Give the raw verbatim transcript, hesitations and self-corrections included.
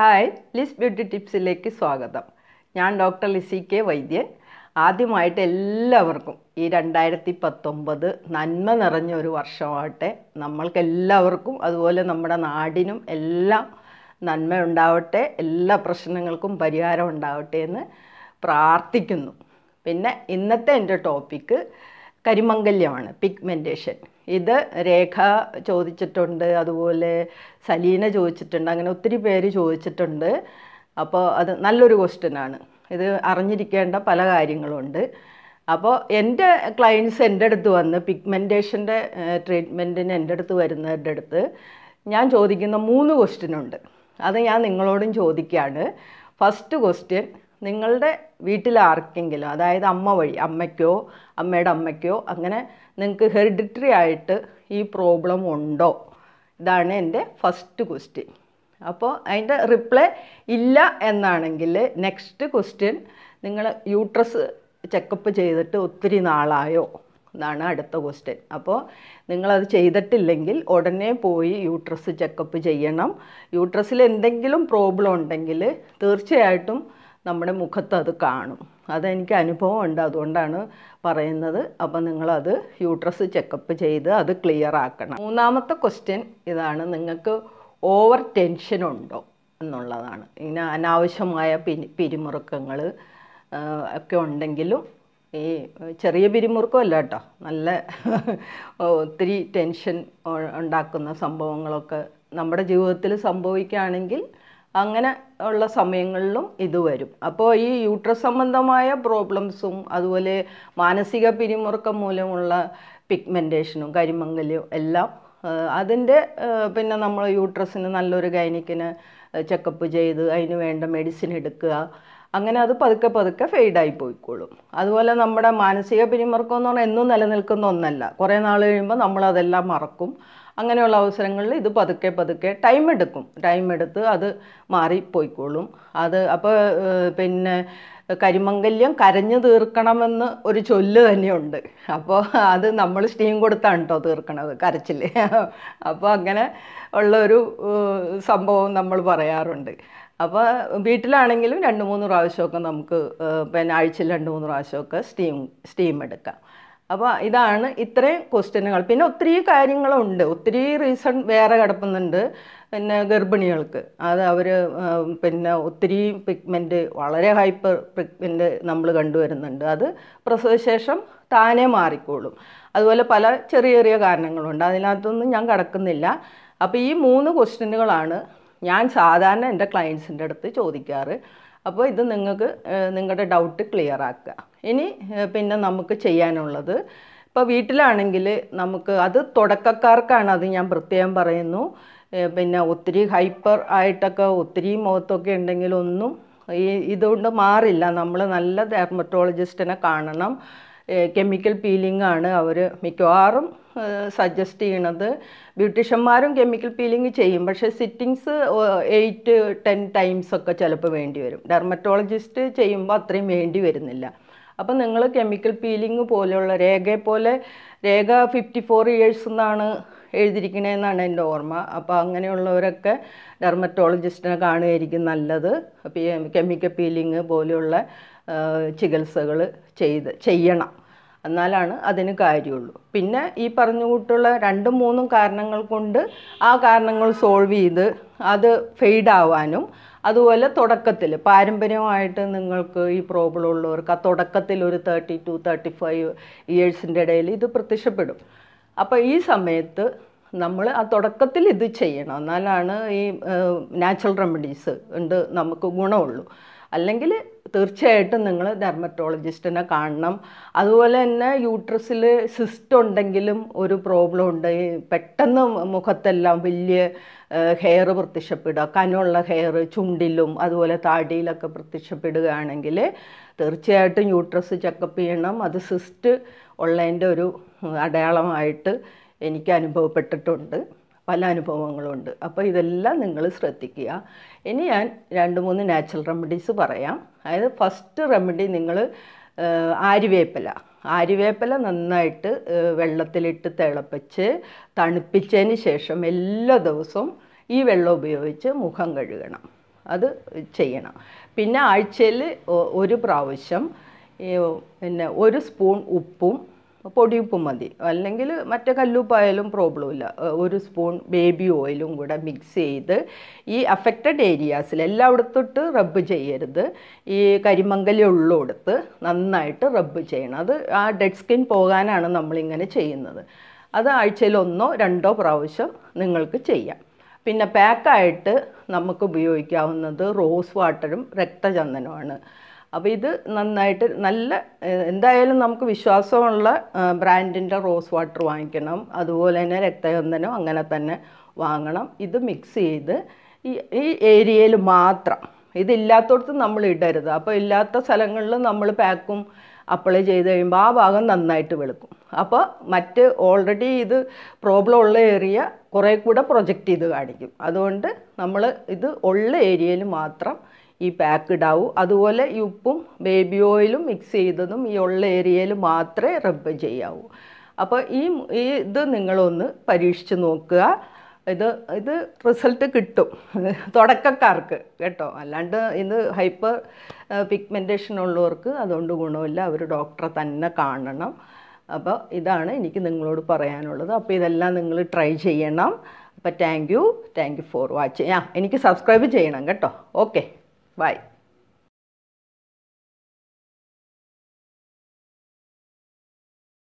Hi, Liz Beauty Tips ilekku swagatham. Njan Doctor Lissi K. Vaidya. ആദ്യമായിട്ട് എല്ലാവർക്കും ഈ രണ്ടായിരത്തി പത്തൊൻപത് നന്മ നിറഞ്ഞ ഒരു വർഷമാവട്ടെ. നമ്മൾക്ക് എല്ലാവർക്കും അതുപോലെ നമ്മുടെ നാടിനും എല്ലാം നന്മ ഉണ്ടാവട്ടെ. എല്ലാ പ്രശ്നങ്ങൾക്കും പരിഹാരം ഉണ്ടാവട്ടെ എന്ന് പ്രാർത്ഥിക്കുന്നു. പിന്നെ ഇന്നത്തെ എൻ്റെ ടോപ്പിക്ക് കരിമംഗല്യമാണ് പിഗ്മെന്റേഷൻ. ഇത് രേഖ ചോദിച്ചിട്ടുണ്ട് അതുപോലെ സലീന ചോദിച്ചിട്ടുണ്ട് അങ്ങനെ ഒത്തിരി പേര് ചോദിച്ചിട്ടുണ്ട് അപ്പോൾ അത് നല്ലൊരു ക്വസ്റ്റ്യൻ ആണ് ഇത് അറിഞ്ഞിരിക്കേണ്ട പല കാര്യങ്ങളുണ്ട് അപ്പോൾ എൻ്റെ ക്ലയൻറ്റ്സ് എൻ്റെ അടുത്ത് വന്ന് പിഗ്മെന്റേഷൻ്റെ ട്രീറ്റ്മെൻറ്റിന് എൻ്റെ അടുത്ത് വരുന്നവരുടെ അടുത്ത് ഞാൻ ചോദിക്കുന്ന മൂന്ന് ക്വസ്റ്റ്യൻ ഉണ്ട് അത് ഞാൻ നിങ്ങളോടും ചോദിക്കുകയാണ് ഫസ്റ്റ് ക്വസ്റ്റ്യൻ നിങ്ങളുടെ വീട്ടിൽ ആർക്കെങ്കിലും അതായത് അമ്മ വഴി അമ്മയ്ക്കോ അമ്മയുടെ അമ്മയ്ക്കോ അങ്ങനെ നിങ്ങൾക്ക് ഹെറിഡിറ്ററി ആയിട്ട് ഈ പ്രോബ്ലം ഉണ്ടോ ഇതാണ് എൻ്റെ ഫസ്റ്റ് ക്വസ്റ്റ്യൻ അപ്പോൾ അതിൻ്റെ റിപ്ലൈ ഇല്ല എന്നാണെങ്കിൽ നെക്സ്റ്റ് ക്വസ്റ്റ്യൻ നിങ്ങൾ യൂട്രസ് ചെക്കപ്പ് ചെയ്തിട്ട് ഒത്തിരി നാളായോ എന്നാണ് അടുത്ത ക്വസ്റ്റ്യൻ അപ്പോൾ നിങ്ങളത് ചെയ്തിട്ടില്ലെങ്കിൽ ഉടനെ പോയി യൂട്രസ് ചെക്കപ്പ് ചെയ്യണം യൂട്രസിൽ എന്തെങ്കിലും പ്രോബ്ലം ഉണ്ടെങ്കിൽ തീർച്ചയായിട്ടും നമ്മുടെ മുഖത്ത് അത് കാണും അതെനിക്ക് അനുഭവമുണ്ട് അതുകൊണ്ടാണ് പറയുന്നത് അപ്പോൾ നിങ്ങളത് യൂട്രസ് ചെക്കപ്പ് ചെയ്ത് അത് ക്ലിയർ ആക്കണം മൂന്നാമത്തെ ക്വസ്റ്റ്യൻ ഇതാണ് നിങ്ങൾക്ക് ഓവർ ടെൻഷനുണ്ടോ എന്നുള്ളതാണ് ഇങ്ങനെ അനാവശ്യമായ പിരി പിരിമുറുക്കങ്ങൾ ഒക്കെ ഉണ്ടെങ്കിലും ഈ ചെറിയ പിരിമുറുക്കമല്ല കേട്ടോ നല്ല ഒത്തിരി ടെൻഷൻ ഉണ്ടാക്കുന്ന സംഭവങ്ങളൊക്കെ നമ്മുടെ ജീവിതത്തിൽ സംഭവിക്കുകയാണെങ്കിൽ അങ്ങനെ ഉള്ള സമയങ്ങളിലും ഇത് വരും അപ്പോൾ ഈ യൂട്രസ് സംബന്ധമായ പ്രോബ്ലംസും അതുപോലെ മാനസിക പിരിമുറുക്കം മൂലമുള്ള പിഗ്മെന്റേഷനും കരിമംഗല്യവും എല്ലാം അതിൻ്റെ പിന്നെ നമ്മൾ യൂട്രസിന് നല്ലൊരു ഗൈനിക്കിന് ചെക്കപ്പ് ചെയ്ത് അതിന് വേണ്ട മെഡിസിൻ എടുക്കുക അങ്ങനെ അത് പതുക്കെ പതുക്കെ ഫെയ്ഡായി പോയിക്കോളും അതുപോലെ നമ്മുടെ മാനസിക പിരിമുറുക്കം എന്ന് പറഞ്ഞാൽ എന്നും നിലനിൽക്കുന്ന ഒന്നല്ല കുറേ നാൾ കഴിയുമ്പോൾ നമ്മളതെല്ലാം മറക്കും അങ്ങനെയുള്ള അവസരങ്ങളിൽ ഇത് പതുക്കെ പതുക്കെ ടൈം എടുക്കും ടൈം എടുത്ത് അത് മാറിപ്പോയിക്കോളും അത് അപ്പോൾ പിന്നെ കരിമംഗല്യം കരഞ്ഞു തീർക്കണമെന്ന് ഒരു ചൊല്ല് തന്നെയുണ്ട് അപ്പോൾ അത് നമ്മൾ സ്റ്റീം കൊടുത്താണ് കേട്ടോ തീർക്കണത് കരച്ചിൽ അപ്പോൾ അങ്ങനെ ഉള്ളൊരു സംഭവം നമ്മൾ പറയാറുണ്ട് അപ്പോൾ വീട്ടിലാണെങ്കിലും രണ്ട് മൂന്ന് പ്രാവശ്യമൊക്കെ നമുക്ക് പിന്നെ ആഴ്ചയിൽ രണ്ട് മൂന്ന് പ്രാവശ്യമൊക്കെ സ്റ്റീം സ്റ്റീം എടുക്കാം അപ്പോൾ ഇതാണ് ഇത്രയും ക്വസ്റ്റ്യനുകൾ പിന്നെ ഒത്തിരി കാര്യങ്ങളുണ്ട് ഒത്തിരി റീസൺ വേറെ കിടക്കുന്നുണ്ട് പിന്നെ ഗർഭിണികൾക്ക് അത് അവർ പിന്നെ ഒത്തിരി പിഗ്മെൻറ്റ് വളരെ ഹൈപ്പർ പിഗ്മെൻറ്റ് നമ്മൾ കണ്ടുവരുന്നുണ്ട് അത് പ്രസവശേഷം താനേ മാറിക്കോളും അതുപോലെ പല ചെറിയ ചെറിയ കാരണങ്ങളുണ്ട് അതിനകത്തൊന്നും ഞാൻ കിടക്കുന്നില്ല അപ്പോൾ ഈ മൂന്ന് ക്വസ്റ്റ്യനുകളാണ് ഞാൻ സാധാരണ എൻ്റെ ക്ലയൻസിൻ്റെ അടുത്ത് ചോദിക്കാറ് അപ്പോൾ ഇത് നിങ്ങൾക്ക് നിങ്ങളുടെ ഡൗട്ട് ക്ലിയർ ആക്കുക ഇനി പിന്നെ നമുക്ക് ചെയ്യാനുള്ളത് ഇപ്പോൾ വീട്ടിലാണെങ്കിൽ നമുക്ക് അത് തുടക്കക്കാർക്കാണ് അത് ഞാൻ പ്രത്യേകം പറയുന്നു പിന്നെ ഒത്തിരി ഹൈപ്പർ ആയിട്ടൊക്കെ ഒത്തിരി മുഖത്തൊക്കെ ഉണ്ടെങ്കിലൊന്നും ഈ ഇതുകൊണ്ട് മാറില്ല നമ്മൾ നല്ല ഡെർമറ്റോളജിസ്റ്റിനെ കാണണം കെമിക്കൽ പീലിംഗാണ് അവർ മിക്കവാറും സജസ്റ്റ് ചെയ്യണത് ബ്യൂട്ടീഷ്യന്മാരും കെമിക്കൽ പീലിംഗ് ചെയ്യും പക്ഷേ സിറ്റിങ്സ് എയ്റ്റ് ടെൻ ടൈംസൊക്കെ ചിലപ്പോൾ വേണ്ടി വരും ഡെർമറ്റോളജിസ്റ്റ് ചെയ്യുമ്പോൾ അത്രയും വേണ്ടി വരുന്നില്ല അപ്പം നിങ്ങൾ കെമിക്കൽ പീലിംഗ് പോലെയുള്ള രേഖയെ പോലെ രേഖ ഫിഫ്റ്റി ഫോർ ഇയേഴ്സ് എന്നാണ് എഴുതിയിരിക്കണേന്നാണ് എൻ്റെ ഓർമ്മ അപ്പോൾ അങ്ങനെയുള്ളവരൊക്കെ ഡെർമറ്റോളജിസ്റ്റിനെ കാണുകയായിരിക്കും നല്ലത് കെമിക്കൽ പീലിംഗ് പോലെയുള്ള ചികിത്സകൾ ചെയ്ത് ചെയ്യണം എന്നാലാണ് അതിന് കാര്യമുള്ളൂ പിന്നെ ഈ പറഞ്ഞു കൂട്ടുള്ള രണ്ടും മൂന്നും കാരണങ്ങൾ കൊണ്ട് ആ കാരണങ്ങൾ സോൾവ് ചെയ്ത് അത് ഫെയ്ഡാവാനും അതുപോലെ തുടക്കത്തിൽ പാരമ്പര്യമായിട്ട് നിങ്ങൾക്ക് ഈ പ്രോബ്ലം ഉള്ളവർക്ക് ആ തുടക്കത്തിൽ ഒരു തേർട്ടി ടു തേർട്ടി ഫൈവ് ഇയേഴ്സിൻ്റെ ഇടയിൽ ഇത് പ്രത്യക്ഷപ്പെടും അപ്പോൾ ഈ സമയത്ത് നമ്മൾ ആ തുടക്കത്തിൽ ഇത് ചെയ്യണം എന്നാലാണ് ഈ നാച്ചുറൽ റെമഡീസ് ഉണ്ട് നമുക്ക് ഗുണമുള്ളൂ അല്ലെങ്കിൽ തീർച്ചയായിട്ടും നിങ്ങൾ ഡെർമറ്റോളജിസ്റ്റിനെ കാണണം അതുപോലെ തന്നെ യൂട്രസിൽ സിസ്റ്റ് ഉണ്ടെങ്കിലും ഒരു പ്രോബ്ലം ഉണ്ട് പെട്ടെന്ന് മുഖത്തെല്ലാം വലിയ ഹെയർ പ്രത്യക്ഷപ്പെടുക കനുള്ള ഹെയർ ചുണ്ടിലും അതുപോലെ താടിയിലൊക്കെ പ്രത്യക്ഷപ്പെടുകയാണെങ്കിൽ തീർച്ചയായിട്ടും യൂട്രസ് ചെക്കപ്പ് ചെയ്യണം അത് സിസ്റ്റ് ഉള്ളതിൻ്റെ ഒരു അടയാളമായിട്ട് എനിക്ക് അനുഭവപ്പെട്ടിട്ടുണ്ട് പല അനുഭവങ്ങളുണ്ട് അപ്പോൾ ഇതെല്ലാം നിങ്ങൾ ശ്രദ്ധിക്കുക ഇനി ഞാൻ രണ്ട് മൂന്ന് നാച്ചുറൽ റെമഡീസ് പറയാം അതായത് ഫസ്റ്റ് റെമഡി നിങ്ങൾ ആര്യവേപ്പില ആര്യവേപ്പില നന്നായിട്ട് വെള്ളത്തിലിട്ട് തിളപ്പിച്ച് തണുപ്പിച്ചതിന് ശേഷം എല്ലാ ദിവസവും ഈ വെള്ളം ഉപയോഗിച്ച് മുഖം കഴുകണം അത് ചെയ്യണം. പിന്നെ ആഴ്ചയിൽ ഒരു പ്രാവശ്യം പിന്നെ ഒരു സ്പൂൺ ഉപ്പും പൊടിയുപ്പും മതി, അല്ലെങ്കിൽ മറ്റേ കല്ലുപ്പായാലും പ്രോബ്ലമില്ല. ഒരു സ്പൂൺ ബേബി ഓയിലും കൂടെ മിക്സ് ചെയ്ത് ഈ അഫക്റ്റഡ് ഏരിയാസിൽ എല്ലായിടത്തോട്ട് റബ്ബ് ചെയ്യരുത്, ഈ കരിമംഗലി ഉള്ളിടത്ത് നന്നായിട്ട് റബ്ബ് ചെയ്യണം. അത് ആ ഡെഡ് സ്കിൻ പോകാനാണ് നമ്മളിങ്ങനെ ചെയ്യുന്നത്. അത് ആഴ്ചയിൽ ഒന്നോ രണ്ടോ പ്രാവശ്യം നിങ്ങൾക്ക് ചെയ്യാം. പിന്നെ പാക്കായിട്ട് നമുക്ക് ഉപയോഗിക്കാവുന്നത് റോസ് വാട്ടറും രക്തചന്ദനവുമാണ്. അപ്പോൾ ഇത് നന്നായിട്ട് നല്ല എന്തായാലും നമുക്ക് വിശ്വാസമുള്ള ബ്രാൻഡിൻ്റെ റോസ് വാട്ടർ വാങ്ങിക്കണം, അതുപോലെ തന്നെ രക്തചന്ദനം അങ്ങനെ തന്നെ വാങ്ങണം. ഇത് മിക്സ് ചെയ്ത് ഈ ഈ ഏരിയയിൽ മാത്രം, ഇതില്ലാത്തടത്ത് നമ്മൾ ഇടരുത്. അപ്പോൾ ഇല്ലാത്ത സ്ഥലങ്ങളിൽ നമ്മൾ പാക്കും അപ്ലൈ ചെയ്ത് കഴിയുമ്പോൾ ആ ഭാഗം നന്നായിട്ട് വെളുക്കും. അപ്പോൾ മറ്റ് ഓൾറെഡി ഇത് പ്രോബ്ലം ഉള്ള ഏരിയ കുറേ കൂടെ പ്രൊജക്റ്റ് ചെയ്ത് കാണിക്കും. അതുകൊണ്ട് നമ്മൾ ഇത് ഉള്ള ഏരിയയിൽ മാത്രം ഈ പാക്ക് ഇടാവൂ. അതുപോലെ ഈ ഉപ്പും ബേബി ഓയിലും മിക്സ് ചെയ്തതും ഈ ഉള്ള ഏരിയയിൽ മാത്രമേ റബ്ബ് ചെയ്യാവൂ. അപ്പോൾ ഈ ഇത് നിങ്ങളൊന്ന് പരീക്ഷിച്ച് നോക്കുക. ഇത് ഇത് റിസൾട്ട് കിട്ടും തുടക്കക്കാർക്ക് കേട്ടോ, അല്ലാണ്ട് ഇത് ഹൈപ്പർ പിഗ്മെൻറ്റേഷൻ ഉള്ളവർക്ക് അതുകൊണ്ട് ഗുണമില്ല, അവർ ഡോക്ടറെ തന്നെ കാണണം. അപ്പോൾ ഇതാണ് എനിക്ക് നിങ്ങളോട് പറയാനുള്ളത്. അപ്പോൾ ഇതെല്ലാം നിങ്ങൾ ട്രൈ ചെയ്യണം. അപ്പോൾ thank you thank you for watching. ആ എനിക്ക് സബ്സ്ക്രൈബ് ചെയ്യണം കേട്ടോ. Okay by.